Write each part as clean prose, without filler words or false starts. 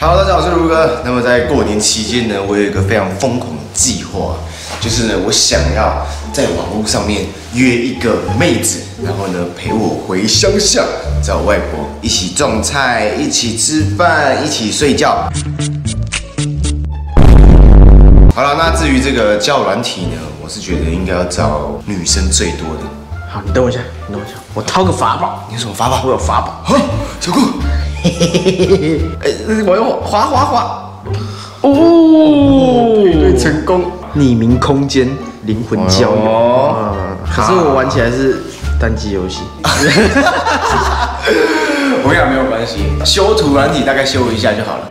Hello， 大家好，我是如哥。那么在过年期间呢，我有一个非常疯狂的计划，就是呢，我想要在网络上面约一个妹子，然后呢陪我回乡下，在我外婆一起种菜，一起吃饭，一起睡觉。好了，那至于这个交友软体呢，我是觉得应该要找女生最多的。好，你等我一下，你等我一下，我掏个法宝。你有什么法宝？我有法宝。好，小顾。 我用滑，哦，配对成功，匿名空间，灵魂交友。哦，可是我玩起来是单机游戏。我跟你讲没有关系，修图软体大概修一下就好了。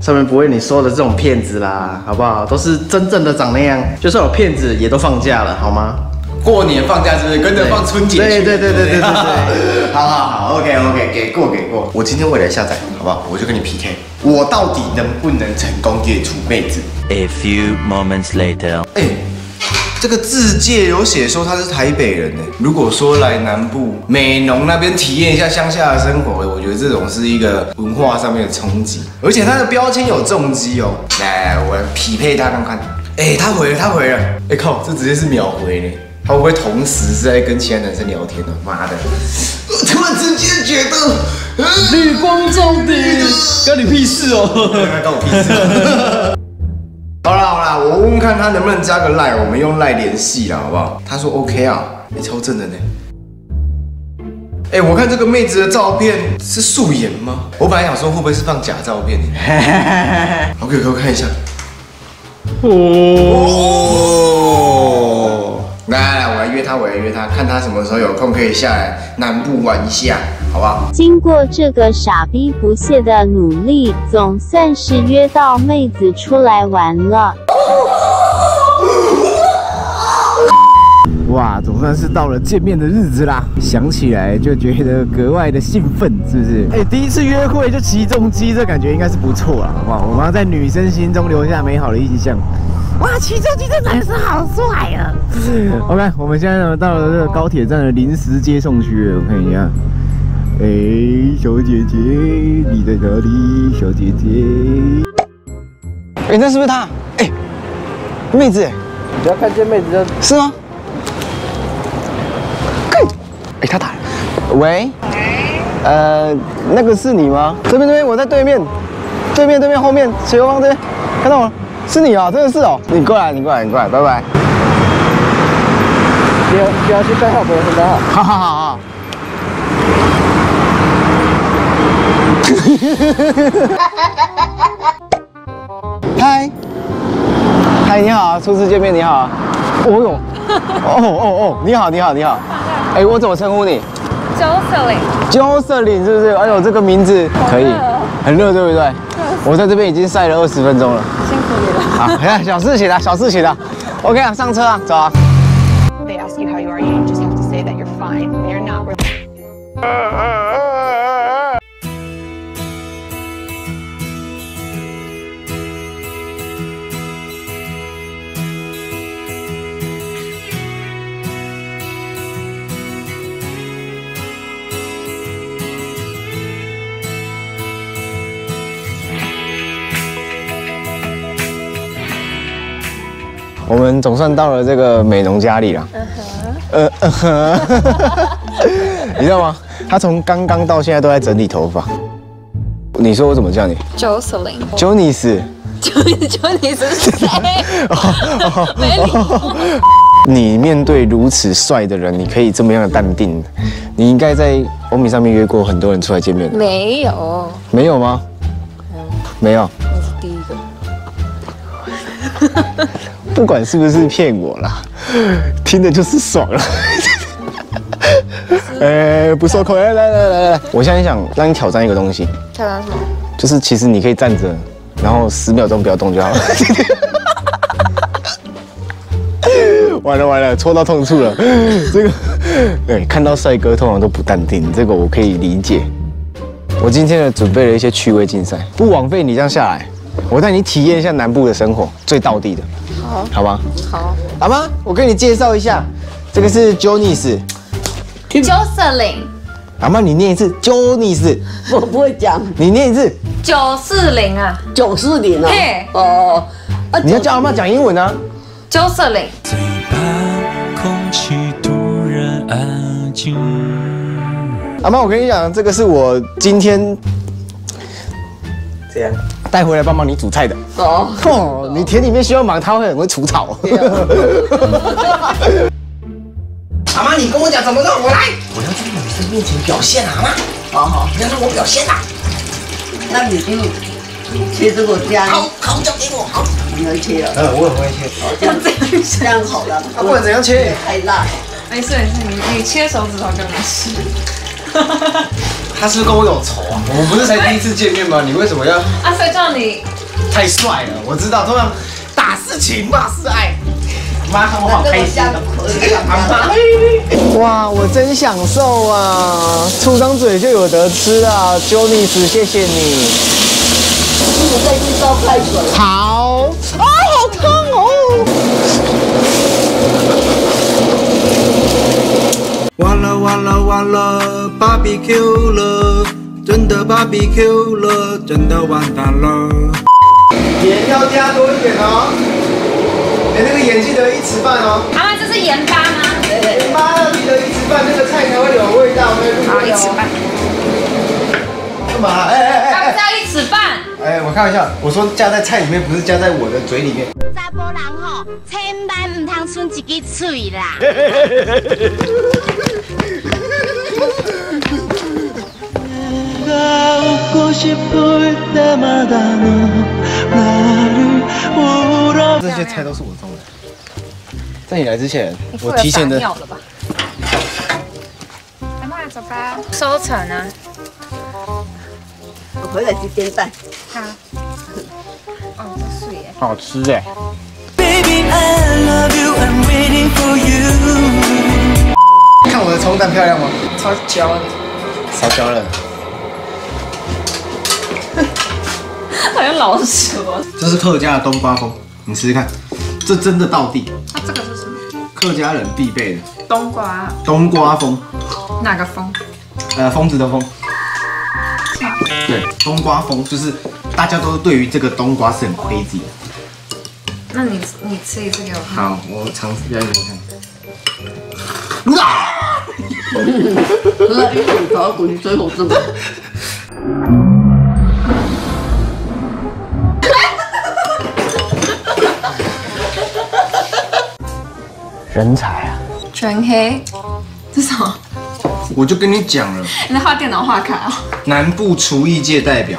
上面不会你说的这种骗子啦，好不好？都是真正的长那样，就算有骗子也都放假了，好吗？ 过年放假是不是跟着放春节去？对，好 ，OK， 给过。我今天未来下载，好不好？我就跟你 PK， 我到底能不能成功约出妹子 ？A few moments later， 这个自介有写说他是台北人呢。如果说来南部美浓那边体验一下乡下的生活，我觉得这种是一个文化上面的冲击，而且他的标签有重击哦。来，我匹配他看看。他回了。靠，这直接是秒回呢。 他会不会同时是在跟其他男生聊天呢？妈的！我突然之间觉得绿光重点，关你屁事哦！关我屁事！好啦，我问问看他能不能加个 LINE， 我们用 LINE 联系啦，好不好？他说 OK 啊，超正的呢。我看这个妹子的照片是素颜吗？我本来想说会不会是放假照片呢？OK， 给我看一下。哦。 来，我来约他，看他什么时候有空可以下来南部玩一下，好不好？经过这个傻逼不懈的努力，总算是约到妹子出来玩了。哇，总算是到了见面的日子啦！想起来就觉得格外的兴奋，是不是？第一次约会就起重机，这感觉应该是不错啦，好不好？我们要在女生心中留下美好的印象。 哇，骑车骑这男生好帅啊 ！OK， 我们现在呢到了这个高铁站的临时接送区了，我看一下。小姐姐，你在哪里？小姐姐。那是不是他？妹子，你不要看见妹子就。是吗？他打了。喂。那个是你吗？这边，我在对面后面斜后方这边，看到我了。 是你哦，真的是哦！你过来，拜拜。不要去干扰别人，好。嗨，你好，初次见面你好。哦哟，哦，你好。我怎么称呼你 ？Jocelyn 是不是？哎呦，这个名字可以，很热，对不对？ 我在这边已经晒了20分钟了，辛苦你了。好，小事情啦。OK 啊，上车啊，走啊。They ask you how you are, you just have to say that you're fine. You're not. 我们总算到了这个美农家里了。你知道吗？他从刚刚到现在都在整理头发。你说我怎么叫你 ？Jocelyn。Jonny 是谁？你面对如此帅的人，你可以这么样的淡定？你应该在欧米上面约过很多人出来见面。没有。没有吗？没有。我是第一个。 不管是不是骗我啦，听的就是爽了。不受控，来，我现在想让你挑战一个东西。挑战什么？就是其实你可以站着，然后10秒钟不要动就好了。完了，戳到痛处了。这个，对，看到帅哥通常都不淡定，这个我可以理解。我今天呢准备了一些趣味竞赛，不枉费你这样下来。 我带你体验一下南部的生活，最道地的，好吗？我给你介绍一下，这个是 Jonny，Jocelyn，阿嬤，你念一次，九你是？我不会讲。你念一次。940啊。940啊。嘿。哦。你要叫阿嬤讲英文啊。940。最怕空气突然安静。阿嬤，我跟你讲，这个是我今天这样带回来帮忙你煮菜的。哦。你田里面需要忙，他会很会除草。阿嬤，你跟我讲怎么弄，我来。我要去女生面前表现啊，阿嬤。好好，你要让我表现啦。那你就切这个姜。好，好，交给我。好，你能切啊？我很会切。要这样，这样好了。不管怎样切。太辣。没事没事，你切手指头就没事。他是不是跟我有仇啊？我们不是才第一次见面吗？你为什么要？阿帅叫你。太帅了，我知道，通常打是情，骂是爱。妈，我好开心啊！哇，我真享受啊！出张嘴就有得吃啊 ，Jonny， 谢谢你。我再去烧开水。好。啊，好烫哦！完了完了完了 ，BBQ 了，真的 BBQ 了，真的完蛋了。盐要加多一点哦。 哎，那个盐记得1匙半哦。阿妈，这是盐巴吗？对，盐巴要记得1匙半，那个菜才会有味道。好，1匙半。干嘛？哎，加1匙半。哎，我开玩笑，我说加在菜里面，不是加在我的嘴里面。查甫人吼，千万唔通剩一支嘴啦。这些菜都是我种的。在你来之前，我提前的。阿妈，走吧。收成啊！我回来去煎蛋。好。哦，这水耶。好吃哎。看我的葱蛋漂亮吗？超焦了。烧焦了。好像老鼠。这是客家的冬瓜风。 你试试看，这真的道地。那这个是什么？客家人必备的冬瓜。冬瓜风。哪个风？疯子的疯。对，冬瓜风就是大家都对于这个冬瓜是很crazy的。那你吃一次给我看。好，我尝试一下给你看。啊！那一口咬过去，最好吃的。 人才啊！全黑，这什么？我就跟你讲了，你在画电脑画卡啊？南部厨艺界代表。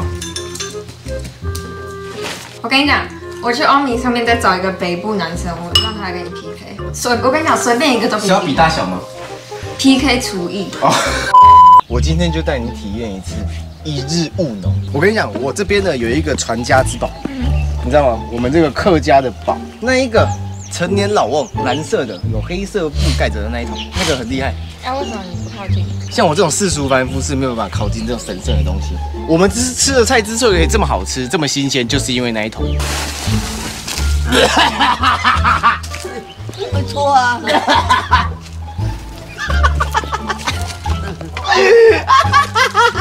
我跟你讲，我去欧米上面再找一个北部男生，我让他跟你 PK。我跟你讲，随便一个都可以。是要比大小吗 ？PK 厨艺。哦。我今天就带你体验一次一日务农。我跟你讲，我这边呢有一个传家之宝，你知道吗？我们这个客家的宝，那一个。 成年老瓮，蓝色的，有黑色布盖着的那一桶，那个很厉害。哎、啊，为什么你不靠近？像我这种世俗凡夫是没有办法靠近这种神圣的东西。我们吃的菜之所以可以这么好吃、这么新鲜，就是因为那一桶。会搓啊！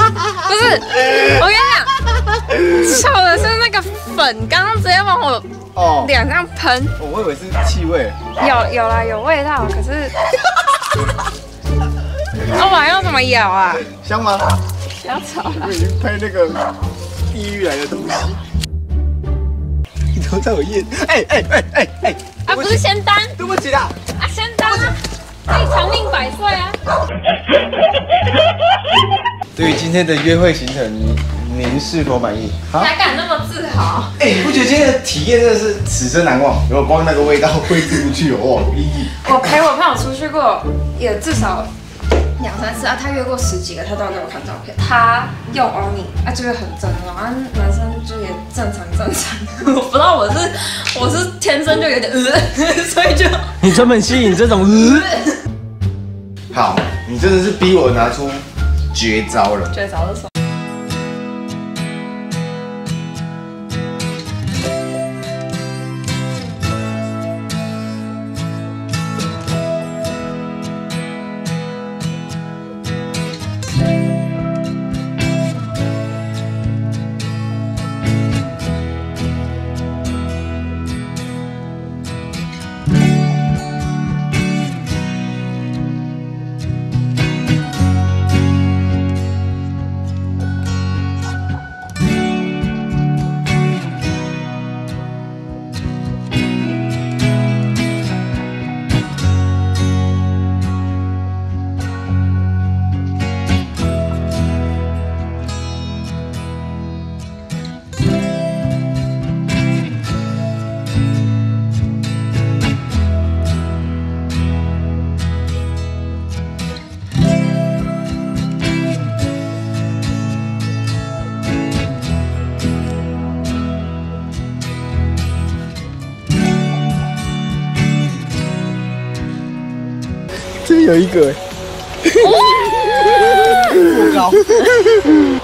不是，我跟你讲，臭的是那个粉，刚刚直接往我。 哦，脸上喷，我以为是气味，有啦，有味道，可是，哦，我还用什么咬啊？香吗？不要吵了，我已经喷那个地狱来的东西，你怎么在我腋？哎！啊，不是仙丹，对不起啦，啊，仙丹啊，可以长命百岁啊。对于今天的约会行程。 您是否满意？还敢那么自豪？哎，不觉得今天的体验真的是此生难忘？如果光那个味道挥之不去，哦，意义。我陪我朋友出去过，也至少2、3次啊。他约过10几个，他都要给我看照片。他用欧米啊，就是很正常，啊，男生就也正常。我不知道我是天生就有点所以就你专门吸引这种好，你真的是逼我拿出绝招了。绝招是什么？有一个哎。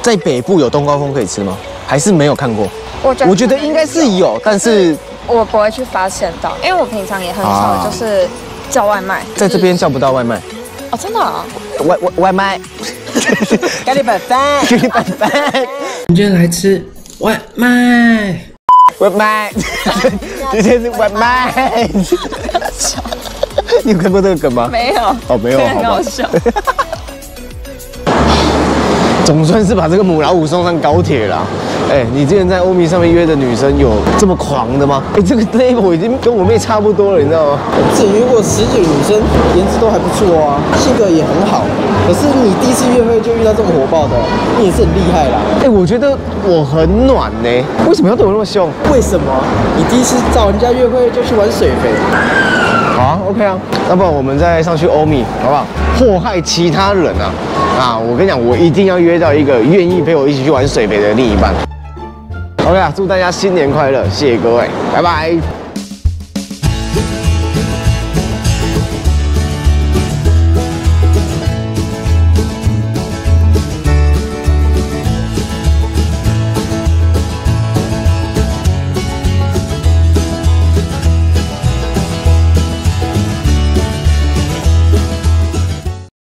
在北部有冬瓜风可以吃吗？还是没有看过？我觉得应该是有，但是我不会去发现到，因为我平常也很少就是叫外卖，在这边叫不到外卖。哦，真的啊？外卖，给你本饭，给你本饭。我们今天来吃外卖。 外卖，今天是外卖。你有看过这个梗吗？没有。哦，没有，很好笑。总算是把这个母老虎送上高铁了。哎，你之前在欧米上面约的女生有这么狂的吗？哎，这个 level 已经跟我妹差不多了，你知道吗？我自己约过10几个女生，颜值都还不错啊，性格也很好。可是你第一次约会就遇到这么火爆的，你也是很厉害啦。哎，我觉得我很暖呢。为什么要对我那么凶？为什么？你第一次找人家约会就去玩水肥？ 好啊 ，OK 啊，要不然我们再上去欧米，好不好？祸害其他人啊！啊，我跟你讲，我一定要约到一个愿意陪我一起去玩水杯的另一半。OK 啊，祝大家新年快乐，谢谢各位，拜拜。